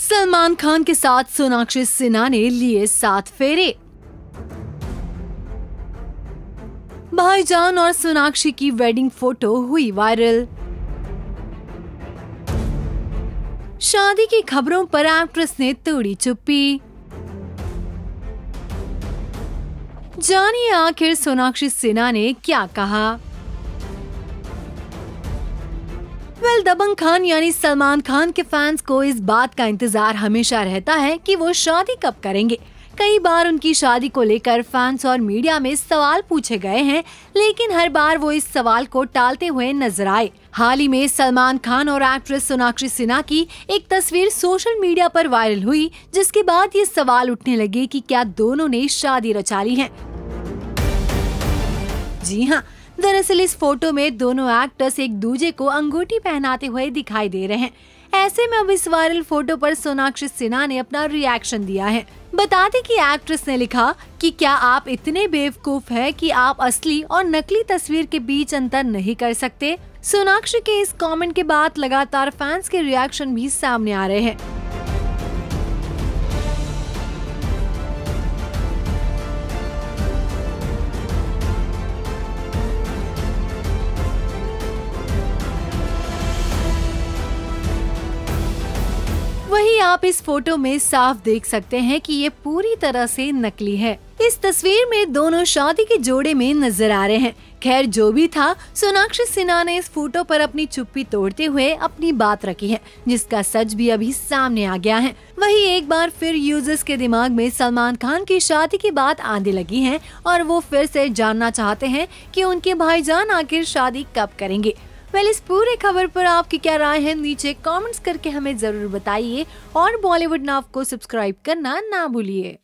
सलमान खान के साथ सोनाक्षी सिन्हा ने लिए 7 फेरे। भाईजान और सोनाक्षी की वेडिंग फोटो हुई वायरल। शादी की खबरों पर एक्ट्रेस ने तोड़ी चुप्पी। जानिए आखिर सोनाक्षी सिन्हा ने क्या कहा। दबंग खान यानी सलमान खान के फैंस को इस बात का इंतजार हमेशा रहता है कि वो शादी कब करेंगे। कई बार उनकी शादी को लेकर फैंस और मीडिया में सवाल पूछे गए हैं, लेकिन हर बार वो इस सवाल को टालते हुए नजर आए। हाल ही में सलमान खान और एक्ट्रेस सोनाक्षी सिन्हा की एक तस्वीर सोशल मीडिया पर वायरल हुई, जिसके बाद ये सवाल उठने लगे कि क्या दोनों ने शादी रचा ली है। जी हाँ, दरअसल इस फोटो में दोनों एक्टर्स एक दूसरे को अंगूठी पहनाते हुए दिखाई दे रहे हैं। ऐसे में अब इस वायरल फोटो पर सोनाक्षी सिन्हा ने अपना रिएक्शन दिया है। बताते कि एक्ट्रेस ने लिखा कि क्या आप इतने बेवकूफ हैं कि आप असली और नकली तस्वीर के बीच अंतर नहीं कर सकते। सोनाक्षी के इस कमेंट के बाद लगातार फैंस के रिएक्शन भी सामने आ रहे हैं। वहीं आप इस फोटो में साफ देख सकते हैं कि ये पूरी तरह से नकली है। इस तस्वीर में दोनों शादी के जोड़े में नजर आ रहे हैं। खैर जो भी था, सोनाक्षी सिन्हा ने इस फोटो पर अपनी चुप्पी तोड़ते हुए अपनी बात रखी है, जिसका सच भी अभी सामने आ गया है। वहीं एक बार फिर यूजर्स के दिमाग में सलमान खान की शादी की बात आने लगी है और वो फिर से जानना चाहते हैं कि उनके भाईजान आखिर शादी कब करेंगे। वेल, इस पूरे खबर पर आपकी क्या राय है, नीचे कमेंट्स करके हमें जरूर बताइए और बॉलीवुड नाउ को सब्सक्राइब करना ना भूलिए।